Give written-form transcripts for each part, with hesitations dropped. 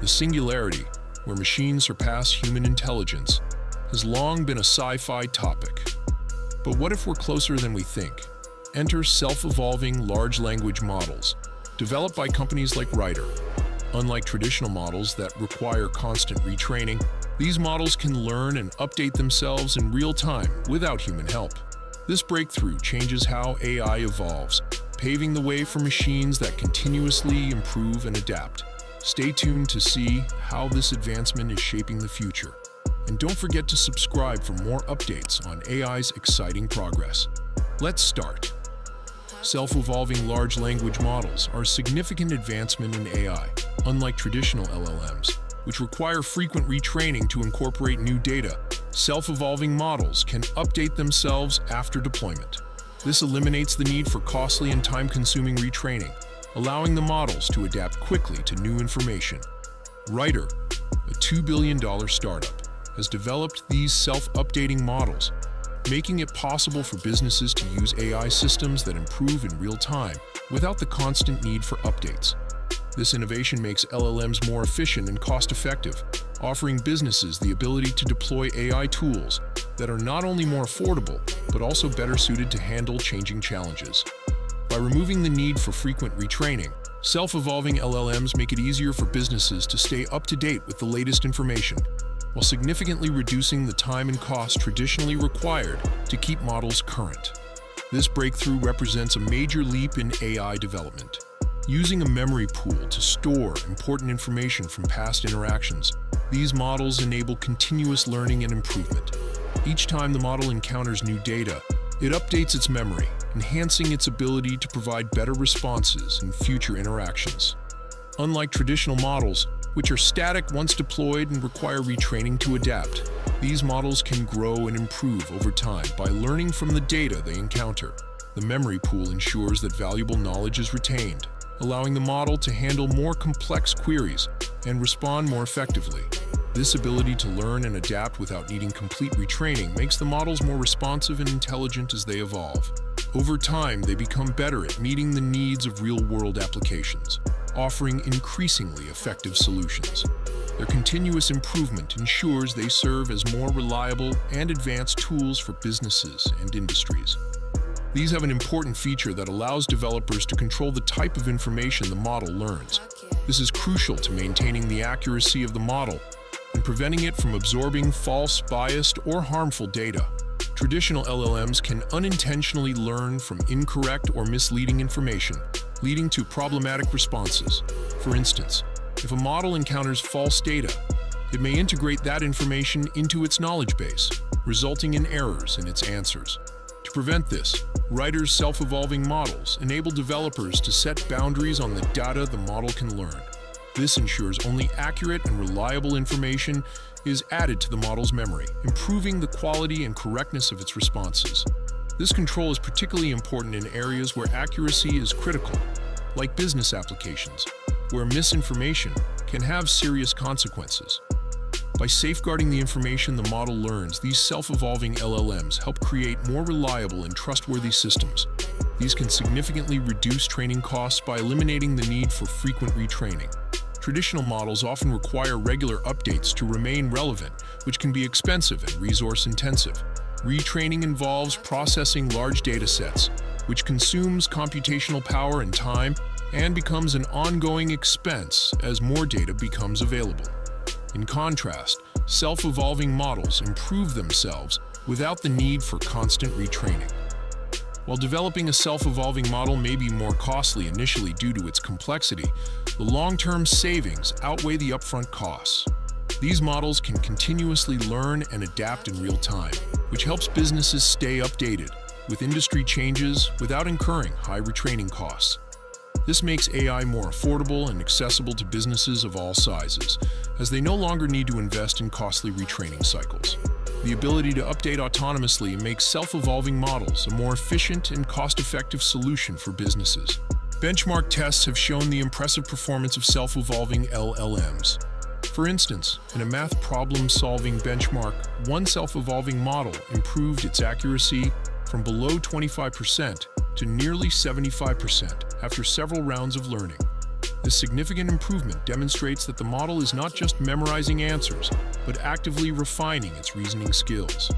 The singularity, where machines surpass human intelligence, has long been a sci-fi topic. But what if we're closer than we think? Enter self-evolving large language models, developed by companies like Writer. Unlike traditional models that require constant retraining, these models can learn and update themselves in real time without human help. This breakthrough changes how AI evolves, paving the way for machines that continuously improve and adapt. Stay tuned to see how this advancement is shaping the future. And don't forget to subscribe for more updates on AI's exciting progress. Let's start. Self-evolving large language models are a significant advancement in AI, unlike traditional LLMs, which require frequent retraining to incorporate new data. Self-evolving models can update themselves after deployment. This eliminates the need for costly and time-consuming retraining, allowing the models to adapt quickly to new information. Writer, a $2 billion startup, has developed these self-updating models, making it possible for businesses to use AI systems that improve in real time without the constant need for updates. This innovation makes LLMs more efficient and cost-effective, offering businesses the ability to deploy AI tools that are not only more affordable, but also better suited to handle changing challenges. By removing the need for frequent retraining, self-evolving LLMs make it easier for businesses to stay up to date with the latest information, while significantly reducing the time and cost traditionally required to keep models current. This breakthrough represents a major leap in AI development. Using a memory pool to store important information from past interactions, these models enable continuous learning and improvement. Each time the model encounters new data, it updates its memory, enhancing its ability to provide better responses in future interactions. Unlike traditional models, which are static once deployed and require retraining to adapt, these models can grow and improve over time by learning from the data they encounter. The memory pool ensures that valuable knowledge is retained, allowing the model to handle more complex queries and respond more effectively. This ability to learn and adapt without needing complete retraining makes the models more responsive and intelligent as they evolve. Over time, they become better at meeting the needs of real-world applications, offering increasingly effective solutions. Their continuous improvement ensures they serve as more reliable and advanced tools for businesses and industries. These have an important feature that allows developers to control the type of information the model learns. This is crucial to maintaining the accuracy of the model and preventing it from absorbing false, biased, or harmful data. Traditional LLMs can unintentionally learn from incorrect or misleading information, leading to problematic responses. For instance, if a model encounters false data, it may integrate that information into its knowledge base, resulting in errors in its answers. To prevent this, Writer's self-evolving models enable developers to set boundaries on the data the model can learn. This ensures only accurate and reliable information is added to the model's memory, improving the quality and correctness of its responses. This control is particularly important in areas where accuracy is critical, like business applications, where misinformation can have serious consequences. By safeguarding the information the model learns, these self-evolving LLMs help create more reliable and trustworthy systems. These can significantly reduce training costs by eliminating the need for frequent retraining. Traditional models often require regular updates to remain relevant, which can be expensive and resource-intensive. Retraining involves processing large datasets, which consumes computational power and time and becomes an ongoing expense as more data becomes available. In contrast, self-evolving models improve themselves without the need for constant retraining. While developing a self-evolving model may be more costly initially due to its complexity, the long-term savings outweigh the upfront costs. These models can continuously learn and adapt in real time, which helps businesses stay updated with industry changes without incurring high retraining costs. This makes AI more affordable and accessible to businesses of all sizes, as they no longer need to invest in costly retraining cycles. The ability to update autonomously makes self-evolving models a more efficient and cost-effective solution for businesses. Benchmark tests have shown the impressive performance of self-evolving LLMs. For instance, in a math problem-solving benchmark, one self-evolving model improved its accuracy from below 25% to nearly 75% after several rounds of learning. This significant improvement demonstrates that the model is not just memorizing answers, but actively refining its reasoning skills.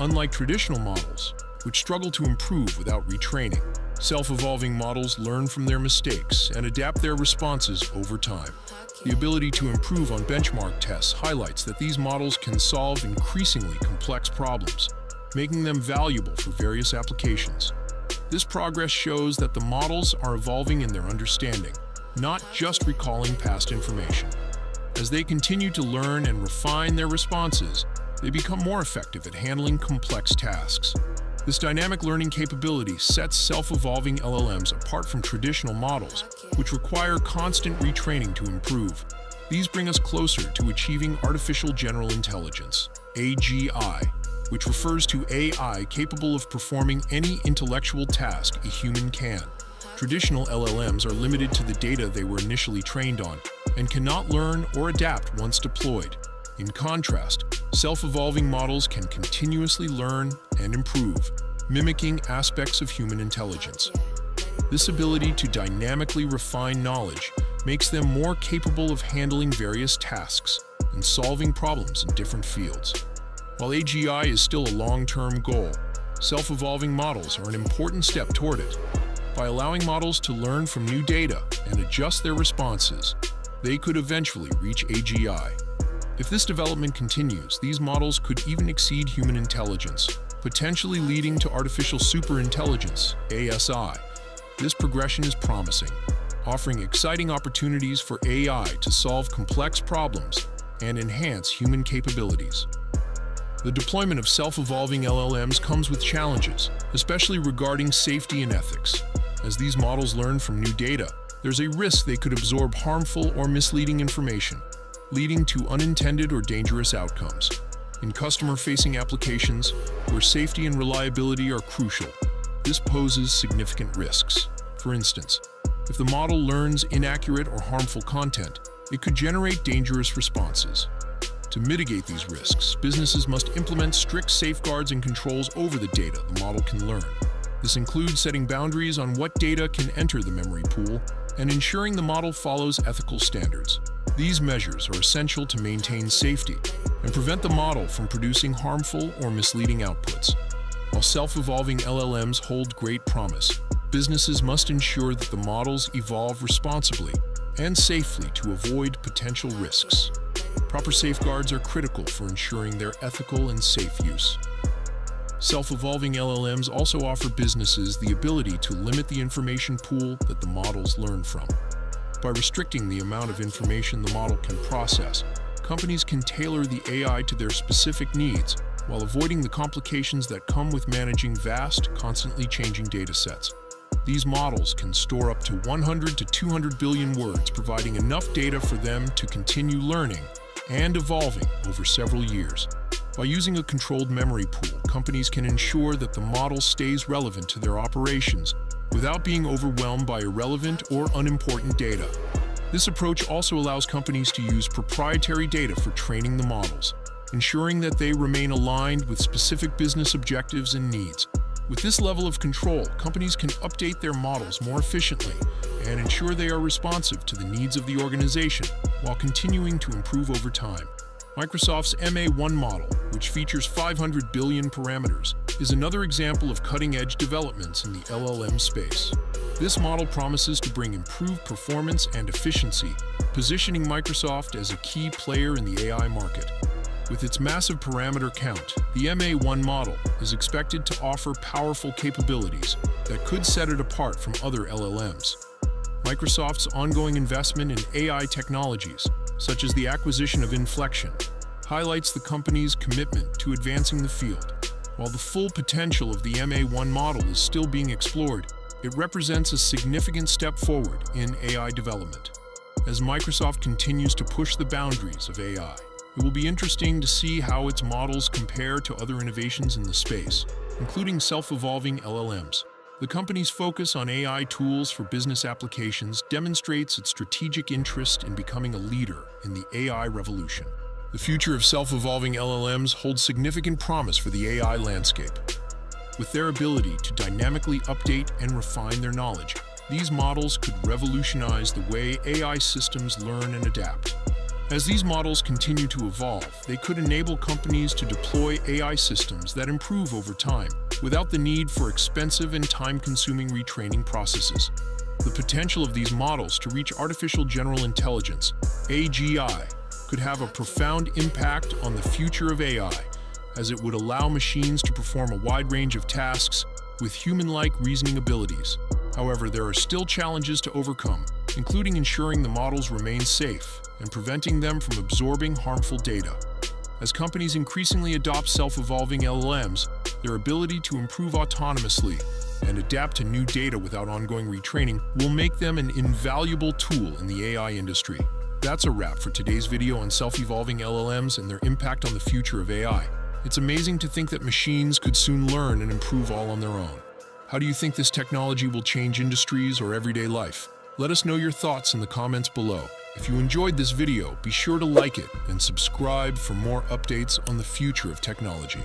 Unlike traditional models, which struggle to improve without retraining, self-evolving models learn from their mistakes and adapt their responses over time. The ability to improve on benchmark tests highlights that these models can solve increasingly complex problems, making them valuable for various applications. This progress shows that the models are evolving in their understanding, not just recalling past information. As they continue to learn and refine their responses, they become more effective at handling complex tasks. This dynamic learning capability sets self-evolving LLMs apart from traditional models, which require constant retraining to improve. These bring us closer to achieving artificial general intelligence, AGI, which refers to AI capable of performing any intellectual task a human can. Traditional LLMs are limited to the data they were initially trained on and cannot learn or adapt once deployed. In contrast, self-evolving models can continuously learn and improve, mimicking aspects of human intelligence. This ability to dynamically refine knowledge makes them more capable of handling various tasks and solving problems in different fields. While AGI is still a long-term goal, self-evolving models are an important step toward it. By allowing models to learn from new data and adjust their responses, they could eventually reach AGI. If this development continues, these models could even exceed human intelligence, potentially leading to artificial superintelligence, ASI. This progression is promising, offering exciting opportunities for AI to solve complex problems and enhance human capabilities. The deployment of self-evolving LLMs comes with challenges, especially regarding safety and ethics. As these models learn from new data, there's a risk they could absorb harmful or misleading information, leading to unintended or dangerous outcomes. In customer-facing applications, where safety and reliability are crucial, this poses significant risks. For instance, if the model learns inaccurate or harmful content, it could generate dangerous responses. To mitigate these risks, businesses must implement strict safeguards and controls over the data the model can learn. This includes setting boundaries on what data can enter the memory pool and ensuring the model follows ethical standards. These measures are essential to maintain safety and prevent the model from producing harmful or misleading outputs. While self-evolving LLMs hold great promise, businesses must ensure that the models evolve responsibly and safely to avoid potential risks. Proper safeguards are critical for ensuring their ethical and safe use. Self-evolving LLMs also offer businesses the ability to limit the information pool that the models learn from. By restricting the amount of information the model can process, companies can tailor the AI to their specific needs while avoiding the complications that come with managing vast, constantly changing datasets. These models can store up to 100 to 200 billion words, providing enough data for them to continue learning and evolving over several years. By using a controlled memory pool, companies can ensure that the model stays relevant to their operations without being overwhelmed by irrelevant or unimportant data. This approach also allows companies to use proprietary data for training the models, ensuring that they remain aligned with specific business objectives and needs. With this level of control, companies can update their models more efficiently and ensure they are responsive to the needs of the organization while continuing to improve over time. Microsoft's MA-1 model, which features 500 billion parameters, is another example of cutting-edge developments in the LLM space. This model promises to bring improved performance and efficiency, positioning Microsoft as a key player in the AI market. With its massive parameter count, the MA-1 model is expected to offer powerful capabilities that could set it apart from other LLMs. Microsoft's ongoing investment in AI technologies, such as the acquisition of Inflection, highlights the company's commitment to advancing the field. While the full potential of the MA-1 model is still being explored, it represents a significant step forward in AI development. As Microsoft continues to push the boundaries of AI, it will be interesting to see how its models compare to other innovations in the space, including self-evolving LLMs. The company's focus on AI tools for business applications demonstrates its strategic interest in becoming a leader in the AI revolution. The future of self-evolving LLMs holds significant promise for the AI landscape. With their ability to dynamically update and refine their knowledge, These models could revolutionize the way AI systems learn and adapt. As these models continue to evolve, they could enable companies to deploy AI systems that improve over time, without the need for expensive and time-consuming retraining processes. The potential of these models to reach artificial general intelligence, AGI, could have a profound impact on the future of AI, as it would allow machines to perform a wide range of tasks with human-like reasoning abilities. However, there are still challenges to overcome, including ensuring the models remain safe and preventing them from absorbing harmful data. As companies increasingly adopt self-evolving LLMs, their ability to improve autonomously and adapt to new data without ongoing retraining will make them an invaluable tool in the AI industry. That's a wrap for today's video on self-evolving LLMs and their impact on the future of AI. It's amazing to think that machines could soon learn and improve all on their own. How do you think this technology will change industries or everyday life? Let us know your thoughts in the comments below. If you enjoyed this video, be sure to like it and subscribe for more updates on the future of technology.